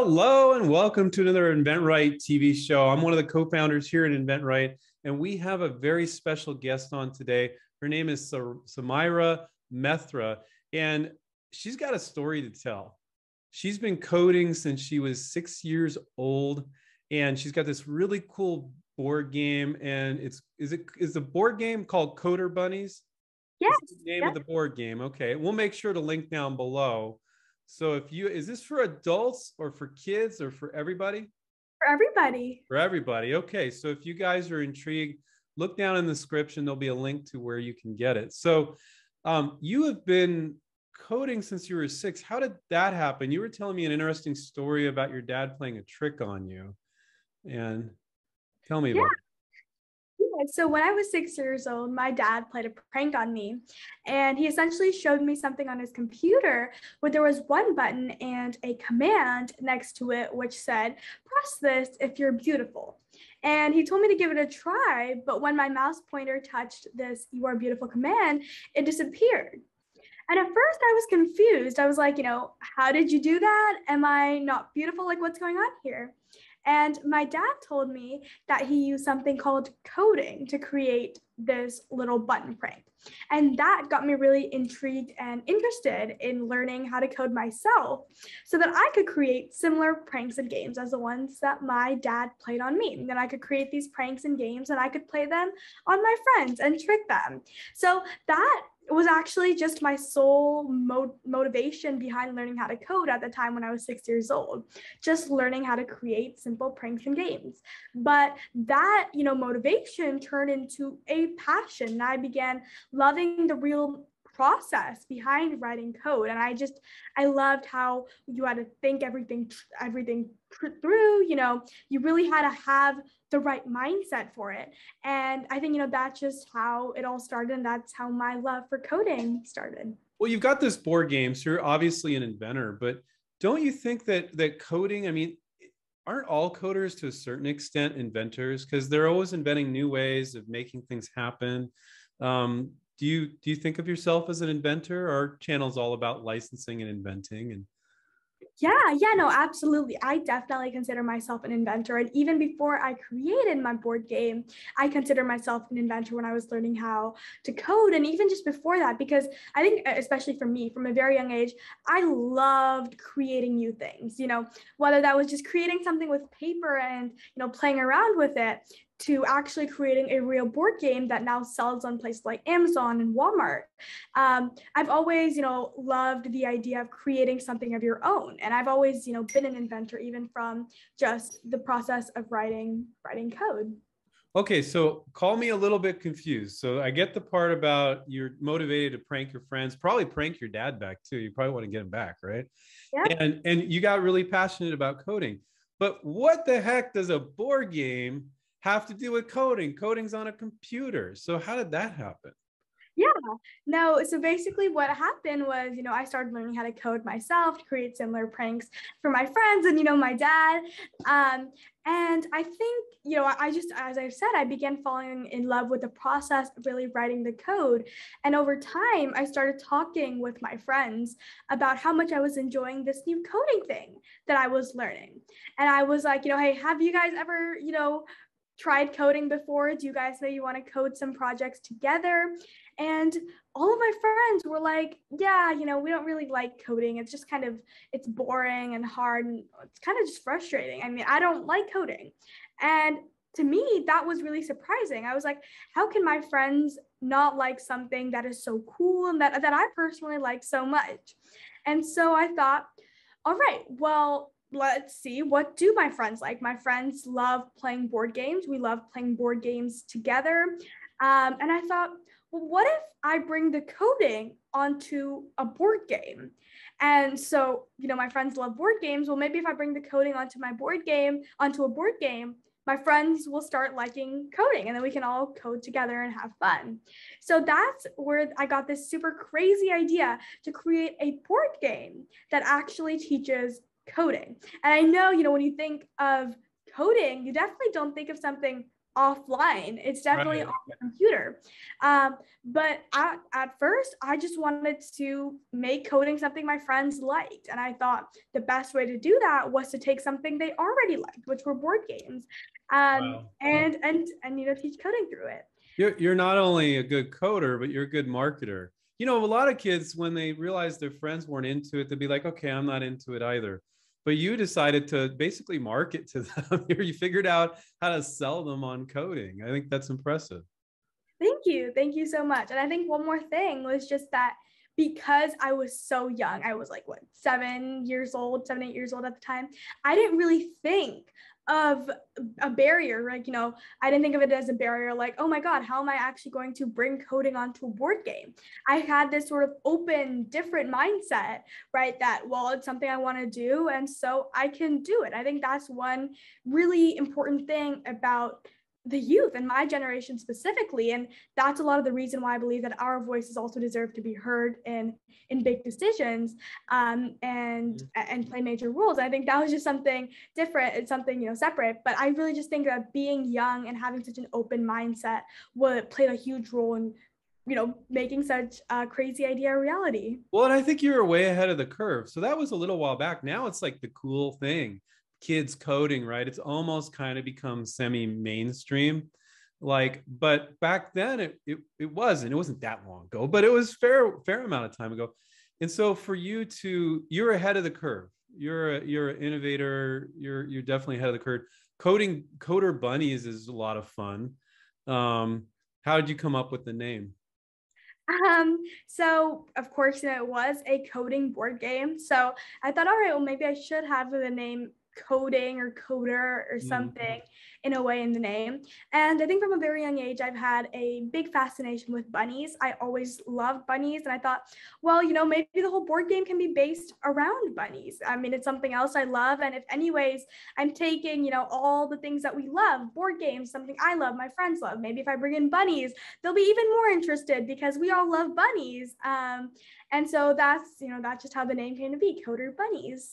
Hello and welcome to another InventRight TV show. I'm one of the co-founders here at InventRight, and we have a very special guest on today. Her name is Samaira Mehta, and she's got a story to tell. She's been coding since she was 6 years old, and she's got this really cool board game. And is the board game called Coder Bunnyz? Yes. That's the name of the board game. Okay, we'll make sure to link down below. So is this for adults or for kids or for everybody? For everybody. For everybody. Okay. So if you guys are intrigued, look down in the description. There'll be a link to where you can get it. So you have been coding since you were six. How did that happen? You were telling me an interesting story about your dad playing a trick on you. And tell me about it. So when I was 6 years old, my dad played a prank on me, and he essentially showed me something on his computer where there was one button and a command next to it, which said, press this if you're beautiful. And he told me to give it a try, but when my mouse pointer touched this "you are beautiful" command, it disappeared. And at first I was confused. I was like, how did you do that? Am I not beautiful? Like, what's going on here? And my dad told me that he used something called coding to create this little button prank. And that got me really intrigued and interested in learning how to code myself so that I could create similar pranks and games as the ones that my dad played on me. And then I could create these pranks and games, and I could play them on my friends and trick them. So that was actually just my sole motivation behind learning how to code at the time when I was 6 years old, just learning how to create simple pranks and games. But that, motivation turned into a passion, and I began loving the real process behind writing code. And I loved how you had to think everything through, you really had to have the right mindset for it. And I think, that's just how it all started. And that's how my love for coding started. Well, you've got this board game, so you're obviously an inventor, but don't you think that coding, aren't all coders to a certain extent inventors? Because they're always inventing new ways of making things happen. Do you think of yourself as an inventor? Our channel's all about licensing and inventing and... Yeah, no, absolutely. I definitely consider myself an inventor. And even before I created my board game, I consider myself an inventor when I was learning how to code. And even just before that, because I think, especially for me, from a very young age, I loved creating new things, whether that was just creating something with paper and, playing around with it, to actually creating a real board game that now sells on places like Amazon and Walmart. I've always, loved the idea of creating something of your own. And I've always, been an inventor, even from just the process of writing code. Okay, so call me a little bit confused. So I get the part about you're motivated to prank your friends, probably prank your dad back too. You probably want to get him back, right? Yeah. And you got really passionate about coding. But what the heck does a board game have to do with coding? Coding's on a computer. So how did that happen? Yeah, no, so basically what happened was, I started learning how to code myself to create similar pranks for my friends and, my dad. And I think, I just, as I've said, I began falling in love with the process of really writing the code. And over time, I started talking with my friends about how much I was enjoying this new coding thing that I was learning. And I was like, hey, have you guys ever, tried coding before? Do you guys maybe want to code some projects together? And all of my friends were like, yeah, we don't really like coding. It's just it's boring and hard, and it's kind of just frustrating. I don't like coding. And to me, that was really surprising. I was like, how can my friends not like something that is so cool and that I personally like so much? And so I thought, all right, well, let's see, what do my friends like? My friends love playing board games. We love playing board games together. And I thought, well, what if I bring the coding onto a board game? And so, my friends love board games. Well, maybe if I bring the coding onto a board game, my friends will start liking coding, and then we can all code together and have fun. So that's where I got this super crazy idea to create a board game that actually teaches coding. And I know, when you think of coding, you definitely don't think of something offline. It's definitely on the computer. But at first, I just wanted to make coding something my friends liked. And I thought the best way to do that was to take something they already liked, which were board games, and you know, teach coding through it. You're not only a good coder, but you're a good marketer. You know, a lot of kids, when they realize their friends weren't into it, they'd be like, okay, I'm not into it either. But you decided to basically market to them. You figured out how to sell them on coding. I think that's impressive. Thank you. Thank you so much. And I think one more thing was just that because I was so young, I was like, what, 7 years old, 8 years old at the time, I didn't really think of a barrier, like, you know, I didn't think of it as a barrier, like, oh my God, how am I actually going to bring coding onto a board game? I had this sort of open, different mindset, right, that, well, it's something I want to do, and so I can do it. I think that's one really important thing about the youth and my generation specifically, and that's a lot of the reason why I believe that our voices also deserve to be heard in big decisions and play major roles. I think that was just something different. It's something, you know, separate, but I really just think that being young and having such an open mindset played a huge role in, you know, making such a crazy idea a reality. Well, and I think you were way ahead of the curve. So that was a little while back. Now it's like the cool thing. Kids coding, right? It's almost kind of become semi-mainstream, like, but back then it wasn't that long ago, but it was fair amount of time ago. And so for you to, you're ahead of the curve. You're an innovator. You're definitely ahead of the curve. Coder Bunnyz is a lot of fun. How did you come up with the name? So of course, you know, it was a coding board game. So I thought, all right, well, maybe I should have the name coding or coder or something in a way in the name. And I think from a very young age, I've had a big fascination with bunnies. I always loved bunnies. And I thought, well, you know, maybe the whole board game can be based around bunnies. I mean, it's something else I love. And if anyways, I'm taking, you know, all the things that we love, board games, something I love, my friends love, maybe if I bring in bunnies, they'll be even more interested because we all love bunnies. And so that's, you know, that's just how the name came to be, Coder Bunnyz.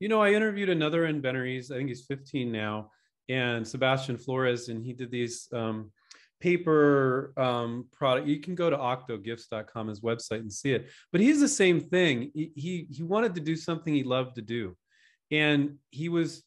You know, I interviewed another InventRight, I think he's 15 now, and Sebastian Flores, and he did these paper product. You can go to octogifts.com, his website, and see it. But he's the same thing. He wanted to do something he loved to do. And he was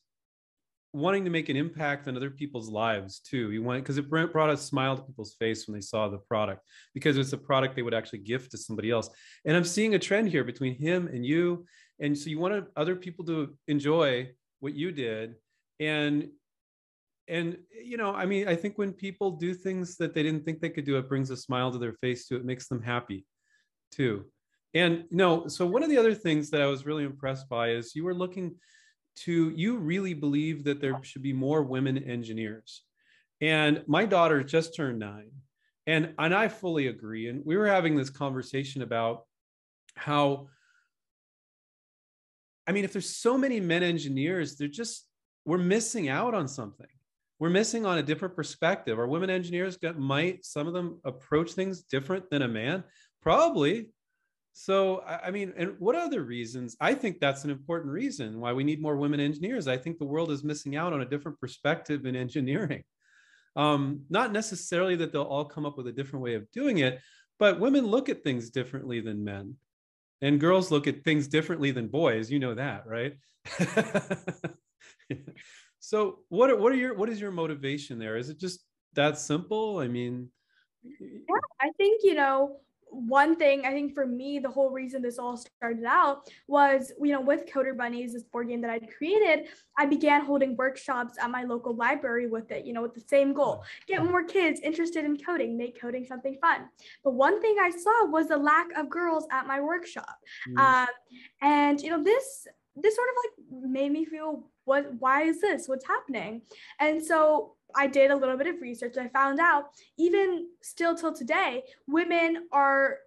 wanting to make an impact on other people's lives too. He wanted, because it brought a smile to people's face when they saw the product, because it's a product they would actually gift to somebody else. And I'm seeing a trend here between him and you. And so you wanted other people to enjoy what you did. And, you know, I mean, I think when people do things that they didn't think they could do, it brings a smile to their face too. It makes them happy too. And no, so one of the other things that I was really impressed by is you were looking to, you really believe that there should be more women engineers. And my daughter just turned 9, and I fully agree. And we were having this conversation about how, I mean, if there's so many men engineers, we're missing out on something. We're missing on a different perspective. Are women engineers, might some of them approach things different than a man? Probably. So, I mean, and what other reasons? I think that's an important reason why we need more women engineers. I think the world is missing out on a different perspective in engineering. Not necessarily that they'll all come up with a different way of doing it, but women look at things differently than men. And girls look at things differently than boys. You know that, right? So what is your motivation there? Is it just that simple? I mean, yeah, I think, you know, one thing, I think for me, the whole reason this all started out was, you know, with Coder Bunnyz, this board game that I'd created, I began holding workshops at my local library with it, you know, with the same goal, get more kids interested in coding, make coding something fun. But one thing I saw was the lack of girls at my workshop. And, you know, this sort of like made me feel, why is this? What's happening? And so I did a little bit of research. I found out even still till today, women are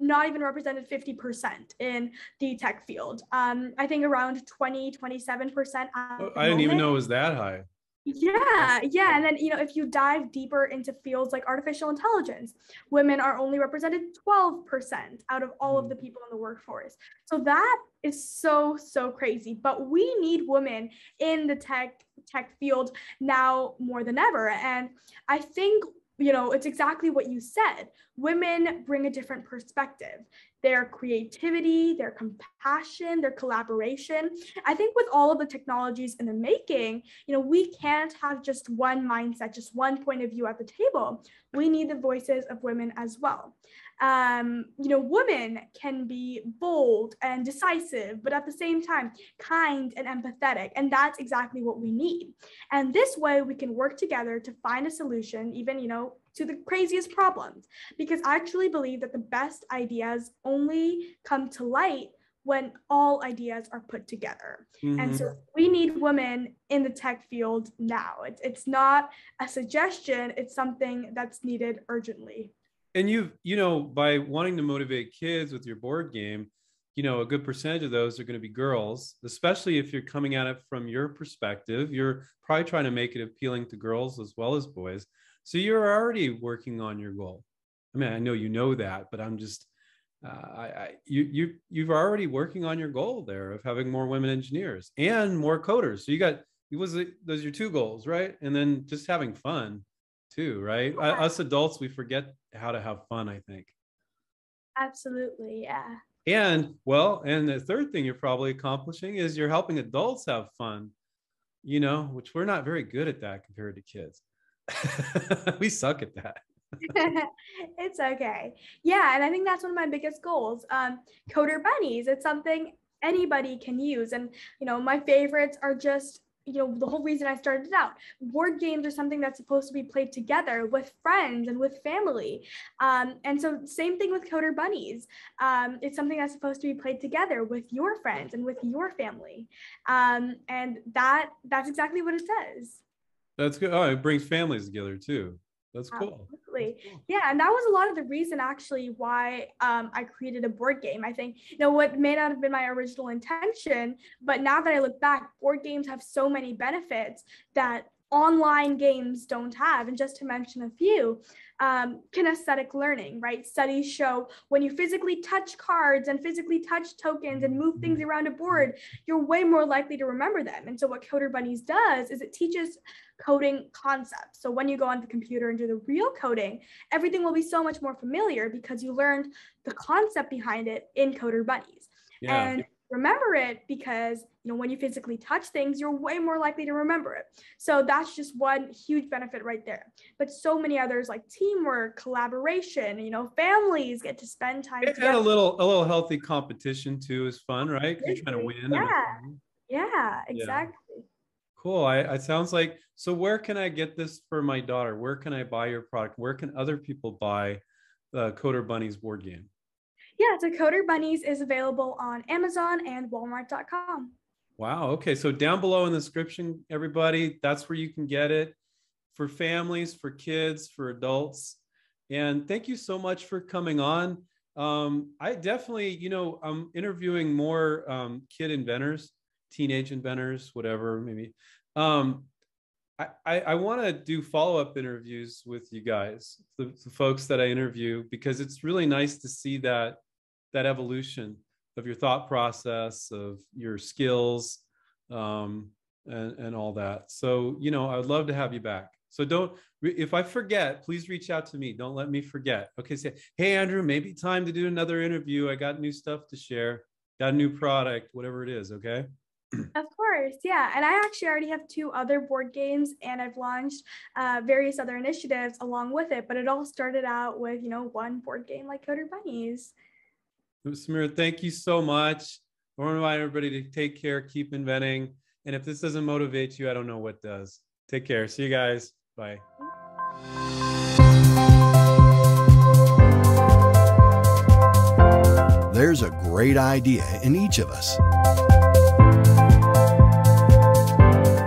not even represented 50% in the tech field. I think around 27%. I didn't even know it was that high. Yeah. And then, you know, if you dive deeper into fields like artificial intelligence, women are only represented 12% out of all of the people in the workforce. So that is so crazy. But we need women in the tech field now more than ever. And I think, you know, it's exactly what you said. Women bring a different perspective. Their creativity, their compassion, their collaboration. I think with all of the technologies in the making, you know, we can't have just one mindset, just one point of view at the table. We need the voices of women as well. You know, women can be bold and decisive, but at the same time, kind and empathetic. And that's exactly what we need. And this way we can work together to find a solution, even, you know, to the craziest problems, because I actually believe that the best ideas only come to light when all ideas are put together. Mm-hmm. And so we need women in the tech field now. It's not a suggestion, it's something that's needed urgently. And you know, by wanting to motivate kids with your board game, you know, a good percentage of those are going to be girls, especially if you're coming at it from your perspective. You're probably trying to make it appealing to girls as well as boys. So you're already working on your goal. I mean, I know you know that, but I'm just, you're already working on your goal there of having more women engineers and more coders. So you got, those are your two goals, right? And then just having fun too, right? Yeah. Us adults, we forget how to have fun, I think. Absolutely, yeah. And the third thing you're probably accomplishing is you're helping adults have fun, you know, which we're not very good at that compared to kids. We suck at that. It's okay. Yeah. And I think that's one of my biggest goals. Coder Bunnyz. It's something anybody can use. And, you know, my favorites are just, you know, the whole reason I started it out. Board games are something that's supposed to be played together with friends and with family. And so same thing with Coder Bunnyz. It's something that's supposed to be played together with your friends and with your family. And that's exactly what it says. That's good. Oh, it brings families together too. That's cool. Absolutely. That's cool. Yeah. And that was a lot of the reason actually why I created a board game. I think, you know, what may not have been my original intention, but now that I look back, board games have so many benefits that online games don't have. And just to mention a few, kinesthetic learning, right? Studies show when you physically touch cards and physically touch tokens and move things around a board, you're way more likely to remember them. And so what Coder Bunnyz does is it teaches coding concepts. So when you go on the computer and do the real coding, everything will be so much more familiar because you learned the concept behind it in Coder Bunnyz. Yeah. And remember it because, you know, when you physically touch things, you're way more likely to remember it. So that's just one huge benefit right there. But so many others like teamwork, collaboration, you know, families get to spend time together. And a little healthy competition too is fun, right? You're trying to win. Yeah, exactly. Yeah. Cool. It sounds like, so where can I get this for my daughter? Where can I buy your product? Where can other people buy the Coder Bunnyz board game? Yeah, so Coder Bunnyz is available on Amazon and Walmart.com. Wow. Okay. So down below in the description, everybody, that's where you can get it for families, for kids, for adults. And thank you so much for coming on. I definitely, you know, I'm interviewing more kid inventors, teenage inventors, whatever, maybe. I want to do follow-up interviews with you guys, the folks that I interview, because it's really nice to see that evolution of your thought process, of your skills, and all that. So, you know, I would love to have you back. So if I forget, please reach out to me. Don't let me forget. Okay, say, hey, Andrew, maybe time to do another interview. I got new stuff to share, got a new product, whatever it is, okay? Of course, yeah. And I actually already have 2 other board games, and I've launched various other initiatives along with it, but it all started out with, you know, one board game like Coder Bunnyz. Samaira, thank you so much. I want to remind everybody to take care, keep inventing. And if this doesn't motivate you, I don't know what does. Take care. See you guys. Bye. There's a great idea in each of us.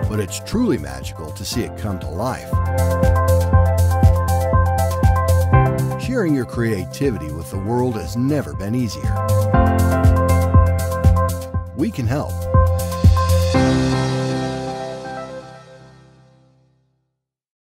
But it's truly magical to see it come to life. Sharing your creativity with the world has never been easier. We can help.